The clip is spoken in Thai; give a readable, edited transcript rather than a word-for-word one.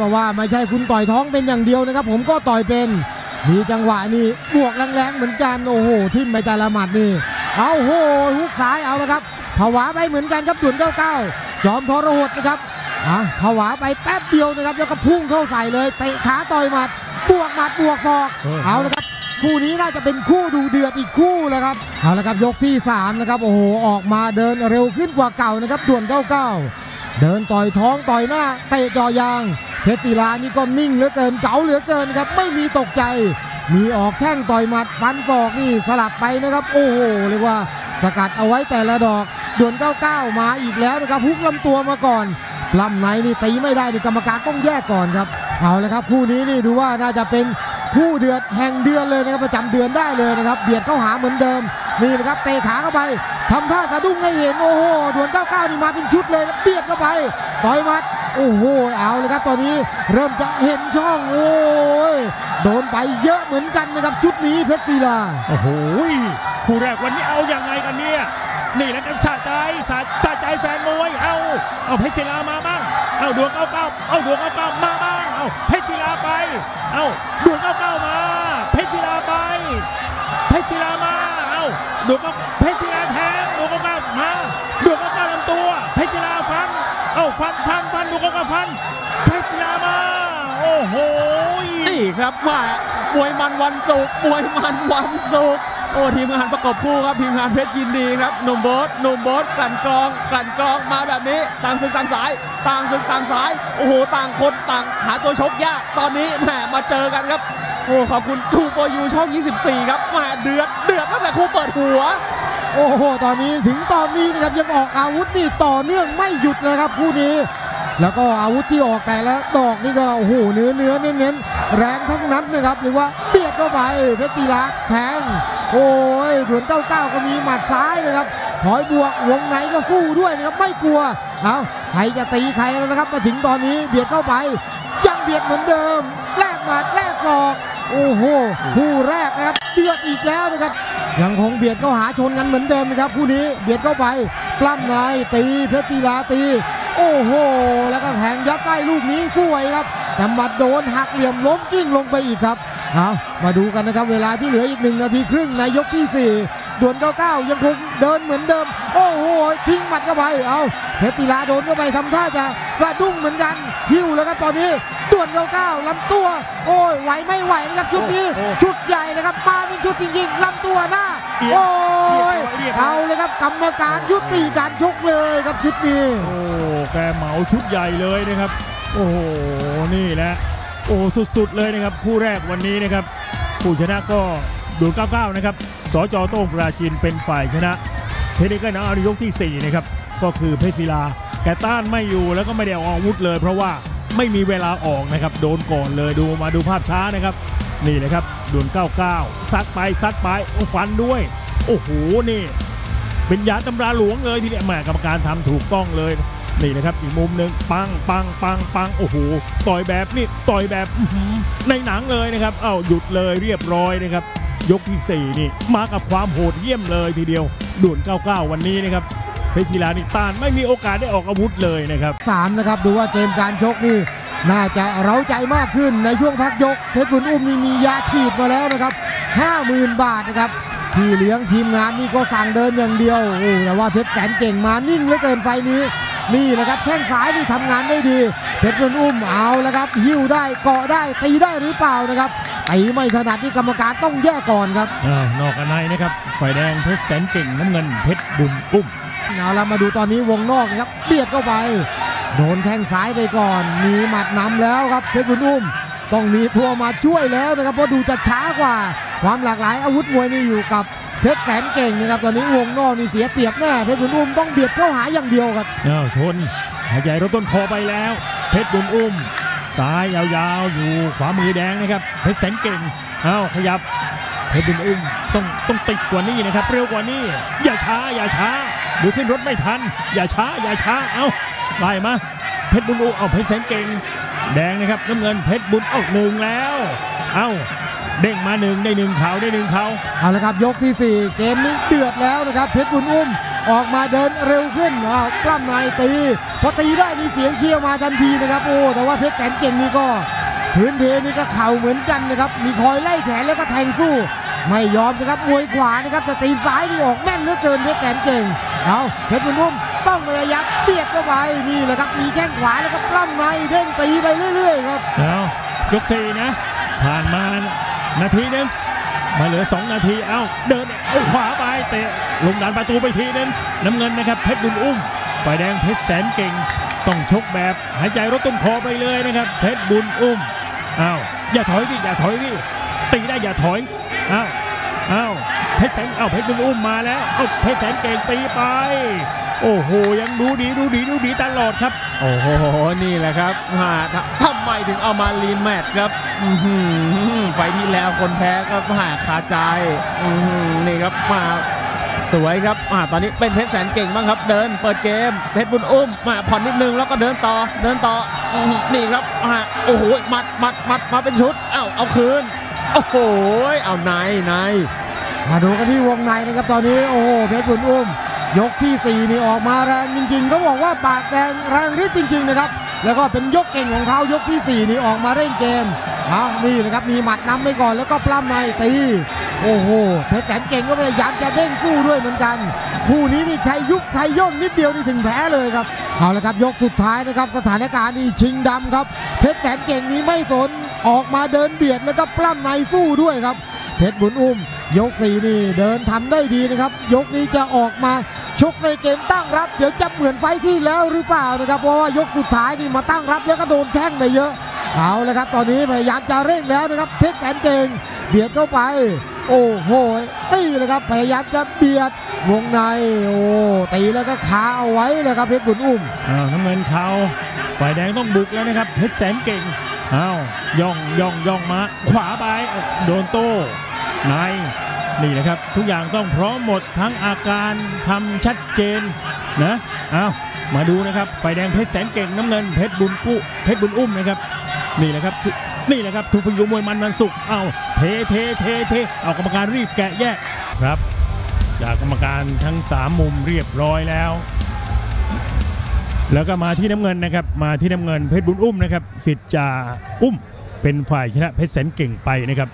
เพราะว่าไม่ใช่คุณต่อยท้องเป็นอย่างเดียวนะครับผมก็ต่อยเป็นมีจังหวะนี่บวกแรงๆเหมือนกันโอ้โหทิ่มไปแต่ละหมัดนี่เอาโหฮุกซ้ายเอาละครับผวาไปเหมือนกันครับดุนเก้าจอมทรหดนะครับผวาไปแป๊บเดียวนะครับแล้วก็พุ่งเข้าใส่เลยเตะขาต่อยหมัดบวกหมัดบวกศอกเอาละครับคู่นี้น่าจะเป็นคู่ดูเดือดอีกคู่แล้วครับเอาละครับยกที่3นะครับโอ้โหออกมาเดินเร็วขึ้นกว่าเก่านะครับด่วน99เดินต่อยท้องต่อยหน้าเตะจ่อยางเพชรศิลานี่ก็นิ่งเหลือเกินเก๋าเหลือเกินครับไม่มีตกใจมีออกแข้งต่อยหมัดฟันศอกนี่สลับไปนะครับโอ้โหเรียกว่าสกัดเอาไว้แต่ละดอกด่วน99มาอีกแล้วนะครับฮุกลำตัวมาก่อนลำไหนนี่ตีไม่ได้นี่กรรมการต้องแยกก่อนครับเอาละครับคู่นี้นี่ดูว่าน่าจะเป็นคู่เดือดแห่งเดือนเลยนะครับประจำเดือนได้เลยนะครับเบียดเข้าหาเหมือนเดิมนี่นะครับเตะขาเข้าไปทำท่าสะดุ้งให้เห็นโอ้โหด่วน99นี่มาเป็นชุดเลยเบียดเข้าไปต่อยมัดโอ้โหเอาเลยครับตอนนี้เริ่มจะเห็นช่องโอ้ยโดนไปเยอะเหมือนกันนะครับชุดนี้เพชรศิลาโอ้โหคู่แรกวันนี้เอาอย่างไรกันเนี่ยนี่แล้วกันสะใจแฟนมวยเอาเพชรศิลามาบ้างเอาด่วน99เอาด่วน99มาบ้างเอาเพชรศิลาไปเอาด่วน99มาเพชรศิลาไปเพชรศิลามาเอาด่วน99เพชรศิลาแทงด่วน99มาด่วน99ลำตัวเพชรศิลาฟันเอาฟันด่วน99ฟันเพชรศิลามาโอ้โหนี่ครับว่ามวยมันวันศุกร์มวยมันวันศุกร์โอ้ทีมงานประกบคู่ครับทีมงานเพชรยินดีครับหนุ่มโบ๊ทกลั่นกรองมาแบบนี้ต่างศึกต่างสายโอ้โหต่างคนต่างหาตัวชกยากตอนนี้แหมมาเจอกันครับโอ้ขอบคุณทูโฟยูช่อง24ครับมาเดือดตั้งแต่คู่เปิดหัวโอ้โหตอนนี้ถึงตอนนี้นะครับยังออกอาวุธนี่ต่อเนื่องไม่หยุดเลยครับคู่นี้แล้วก็อาวุธที่ออกแต่ละดอกนี่ก็โอ้โหเนื้อเน้นแรงทั้งนั้นนะครับหรือว่าเบียดเข้าไปเพชรศิลาแทงโอ้ยด่วน99ก็มีหมัดซ้ายนะครับถอยบวกวงไหนก็สู้ด้วยนะครับไม่กลัวเอาใครจะตีใครแล้วนะครับมาถึงตอนนี้เบียดเข้าไปยังเบียดเหมือนเดิมแลกหมัดแลกศอกโอ้โหคู่แรกนะครับเดือดอีกแล้วนะครับยังคงเบียดเข้าหาชนกันเหมือนเดิมนะครับคู่นี้เบียดเข้าไปปล้ำในตีเพชรศิลาตีโอ้โหแล้วก็แทงยัดใต้ลูกนี้สวยครับแต่หมัดโดนหักเหลี่ยมล้มกิ้งลงไปอีกครับเอามาดูกันนะครับเวลาที่เหลืออีก1 นาทีครึ่งในยกที่4ด่วน99ยังคงเดินเหมือนเดิมโอ้โหทิ้งหมัดเข้าไปเอาเพชรศิลาโดนเข้าไปทำท่าจะสะดุ้งเหมือนกันหิ้วแล้วครับตอนนี้ด่วน99ลำตัวโอ้ยไหวไม่ไหวนะครับชุดนี้ชุดใหญ่นะครับมาเป็นชุดจริงๆลำตัวหน้าโอ้ยเอาเลยครับกรรมการยุติการชกเลยครับชุดนี้โอ้แกเหมาชุดใหญ่เลยนะครับโอ้โหนี่แหละโอ้สุดๆเลยนะครับคู่แรกวันนี้นะครับผู้ชนะก็ด่วน99นะครับสจ.โต้งปราจีนเป็นฝ่ายชนะเทคนิคเอาในยกที่4นะครับก็คือเพชรศิลาแกต้านไม่อยู่แล้วก็ไม่ได้ออกอาวุธเลยเพราะว่าไม่มีเวลาออกนะครับโดนก่อนเลยดูมาดูภาพช้านะครับนี่นะครับด่วน99ซัดไปฟันด้วยโอ้โหนี่เป็นยาตำราหลวงเลยทีเดียวแหมกรรมการทำถูกต้องเลยนี่นะครับอีกมุมหนึ่งปังโอ้โหต่อยแบบในหนังเลยนะครับเอ้าหยุดเลยเรียบร้อยนะครับยกที่4นี่มากับความโหดเยี่ยมเลยทีเดียวด่วน99วันนี้นะครับเพชรศิลานี่ต้านไม่มีโอกาสได้ออกอาวุธเลยนะครับ3นะครับดูว่าเกมการชกนี่น่าจะเร้าใจมากขึ้นในช่วงพักยกเพชรคุณอุ้มนี่มียาฉีดมาแล้วนะครับ 50,000 บาทนะครับพี่เลี้ยงทีมงานนี่ก็สั่งเดินอย่างเดียวโอ้แต่ว่าเพชรแสนเก่งมานิ่งเหลือเกินไฟนี้นี่นะครับแข้งซ้ายนี่ทำงานได้ดีเพชรคุณอุ้มเอาแล้วครับหิ้วได้เกาะได้ตีได้หรือเปล่านะครับไอ้ไม่ถนัดที่กรรมการต้องแยกก่อนครับนอกกันในนะครับฝ่ายแดงเพชรแสนเก่งน้ำเงินเพชรบุญอุ้มเอาละมาดูตอนนี้วงนอกนะครับเบียดเข้าไปโดนแข้งซ้ายไปก่อนมีหมัดนำแล้วครับเพชรบุญอุ้มต้องมีทัวมาช่วยแล้วนะครับเพราะดูจะช้ากว่าความหลากหลายอาวุธมวยนี่อยู่กับเพชรแสนเก่งนะครับตอนนี้วงนอกนี่เสียเปรียบแน่เพชรบุญอุ้มต้องเบียดเข้าหาอย่างเดียวครับชนหายใจรถต้นคอไปแล้วเพชรบุญอุ้มซ้ายยาวๆอยู่ขวามือแดงนะครับเพชรแสนเก่งขยับเพชรบุญอุ้มต้องติดกว่านี้นะครับเร็วกว่านี้อย่าช้าดูขึ้นรถไม่ทันอย่าช้าไล่มาเพชรบุญอุ้มเพชรแสนเก่งแดงนะครับน้ำเงินเพชรบุญหนึ่งแล้วเด้งมา1ได้1เขาเอาละครับยกที่4เกมนี้เดือดแล้วนะครับเพชรบุญอุ้ม ออกมาเดินเร็วขึ้นกล้ามในตีพอตีได้มีเสียงเชียร์มาทันทีนะครับโอ้แต่ว่าเพชรแสนเก่งนี่ก็พื้นเพนี่ก็เข่าเหมือนกันนะครับมีคอยไล่แขนแล้วก็แทงสู้ไม่ยอมนะครับมวยขวานะครับแต่ตีซ้ายนี่ออกแม่นเหลือเกินเพชรแสนเก่งเอาเพชรบุญนุ่มต้องระยับเบียดเข้าไปนี่แหละครับมีแข้งขวาแล้วก็กล้ามในเด้งตีไปเรื่อยๆครับเอายกสี่นะผ่านมานาทีนึงมาเหลือ2นาทีเอ้าเดินเอาขวาไปเตะลงดันประตูไปทีนึงน้ำเงินนะครับเพชรบุญอุ้มฝ่ายแดงเพชรแสนเก่งต้องชกแบบหายใจรถต้นคอไปเลยนะครับเพชรบุญอุ้มเอ้าอย่าถอยดิอย่าถอยดิตีได้อย่าถอยเอ้าเอ้าเพชรแสนเอ้าเพชรบุญอุ้มมาแล้วเอ้าเพชรแสนเก่งตีไปโอ้โหยังดูดีดูดีดูดีตลอดครับโอ้โหนี่แหละครับทำไมถึงเอามารีแมตช์ครับไฟที่แล้วคนแพ้ก็หาคาใจนี่ครับมาสวยครับตอนนี้เป็นเพชรแสนเก่งบ้างครับเดินเปิดเกมเพชรบุญอุ้มมาผ่อนนิดนึงแล้วก็เดินต่อเดินต่อนี่ครับโอ้โหมัดมาเป็นชุดเอ้าเอาคืนโอ้โหเอาในมาดูกันที่วงในนะครับตอนนี้โอ้โหเพชรบุญอุ้มยกที่4นี่ออกมาแรงจริงๆเขาบอกว่าปากแดงแรงฤทธิ์จริงๆนะครับแล้วก็เป็นยกเก่งของเขายกที่4นี่ออกมาเร่งเกมเอานี่นะครับมีหมัดน้ำไปก่อนแล้วก็ปล้ำในตีโอ้โหเพชรแสนเก่งก็พยายามจะเด้งสู้ด้วยเหมือนกันคู่นี้นี่ใครยุบใครย่นนิดเดียวนี่ถึงแพ้เลยครับเอาละครับยกสุดท้ายนะครับสถานการณ์นี่ชิงดำครับเพชรแสนเก่งนี้ไม่สนออกมาเดินเบียดแล้วก็ปล้ำในสู้ด้วยครับเพชรบุญอุ้มยก4นี่เดินทำได้ดีนะครับยกนี้จะออกมาชกในเกมตั้งรับเดี๋ยวจะเหมือนไฟที่แล้วหรือเปล่านะครับเพราะว่ายกสุดท้ายนี่มาตั้งรับแล้วก็โดนแข้งไปเยอะเอาละครับตอนนี้พยายามจะเร่งแล้วนะครับเพชรแสนเก่งเบียดเข้าไปโอ้โหตีเลยครับพยายามจะเบียดวงในโอ้ตีแล้วก็ขาเอาไว้เลยครับเพชรบุญอุ้มน้ำเงินเขาฝ่ายแดงต้องบุกแล้วนะครับเพชรแสนเก่งอ้าวย่องมาขวาไปโดนโต้ในนี่นะครับทุกอย่างต้องพร้อมหมดทั้งอาการทำชัดเจนนะอ้าวมาดูนะครับฝ่ายแดงเพชรแสนเก่งน้ำเงินเพชรบุญอุ้มนะครับนี่แหละครับทุกผู้ชมมวยมันสุกอ้าวเทเอากรรมการรีบแกะแยกครับจากกรรมการทั้ง3มุมเรียบร้อยแล้วแล้วก็มาที่น้ำเงินนะครับมาที่น้ำเงินเพชรบุญอุ้มนะครับสิทธิ์จ่าอุ้มเป็นฝ่ายชนะเพชรแสนเก่งไปนะครับ